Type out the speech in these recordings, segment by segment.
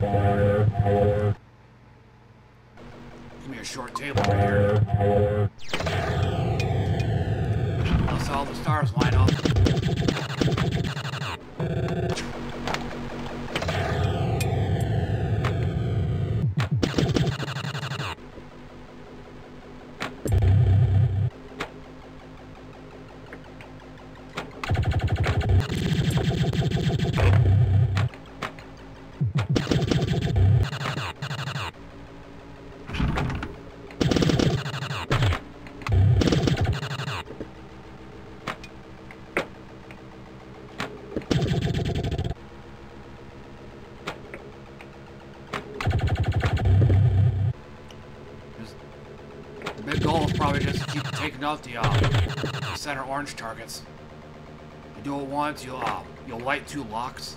Give me a short table right here. Unless all the stars line up. Out the center orange targets. You do it once, you'll light two locks.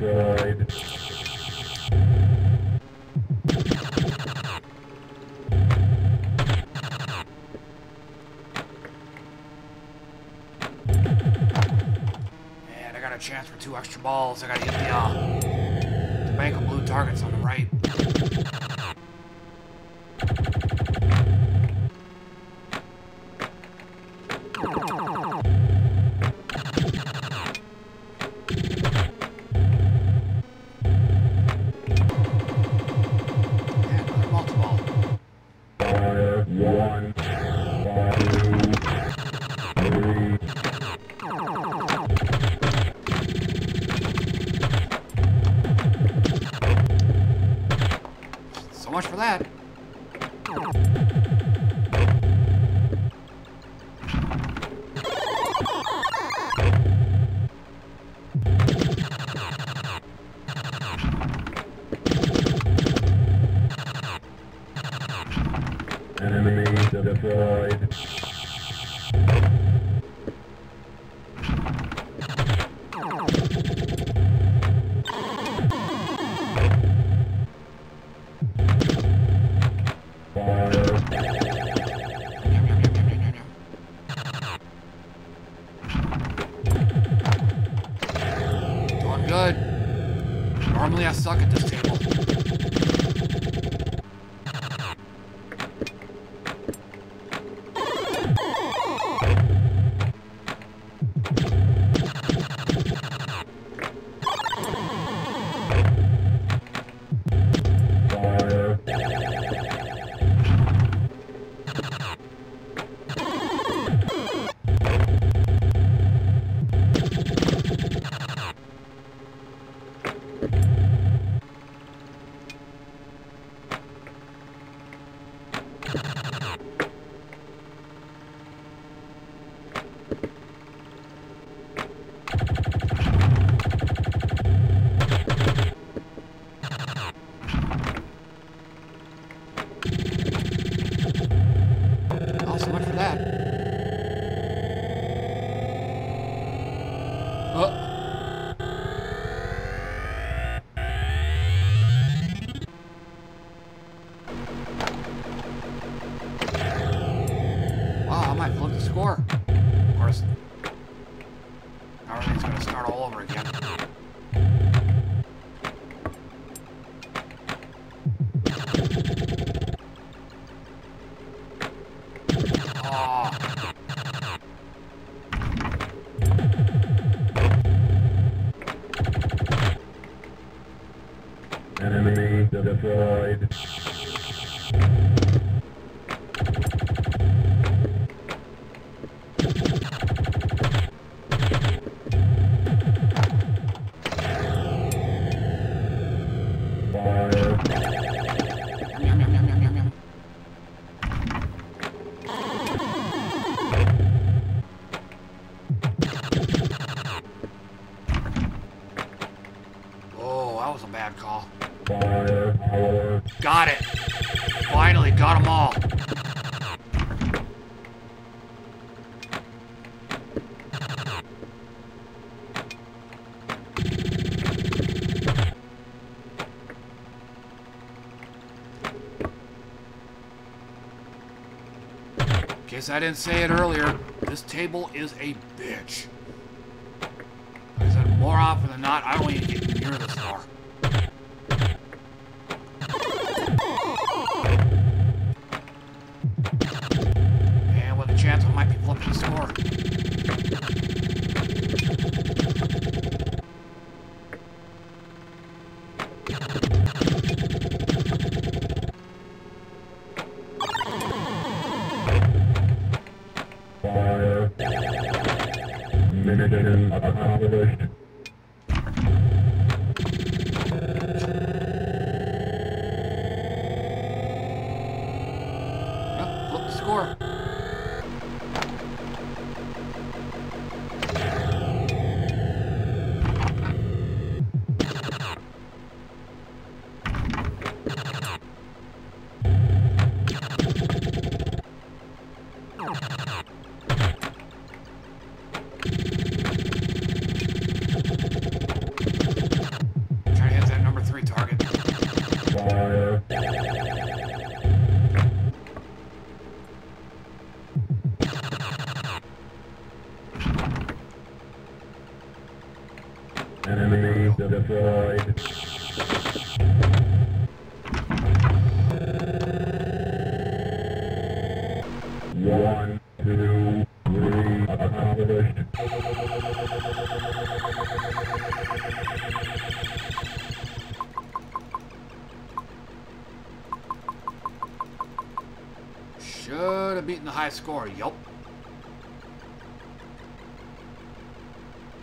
ಇದು Man, I got a chance for two extra balls. I gotta hit the bank of blue targets on the right. Much for that. Enemy deployed. Good. Normally I suck at this table. Score. Of course, everything's going to start all over again. Oh. Enemy deployed. That was a bad call. Got it. Finally got them all. In case I didn't say it earlier, this table is a bitch. Like I said, more often than not, I don't even get near this far. Chance I might be flipping the score. Fire. Mitigation accomplished. Oh, flip the score. Deployed. 1, 2, 3, accomplished. Should have beaten the high score, yup.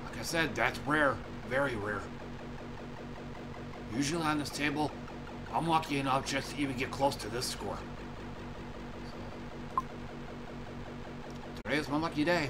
Like I said, that's rare. Very rare. Usually on this table, I'm lucky enough just to even get close to this score. So, today is my lucky day.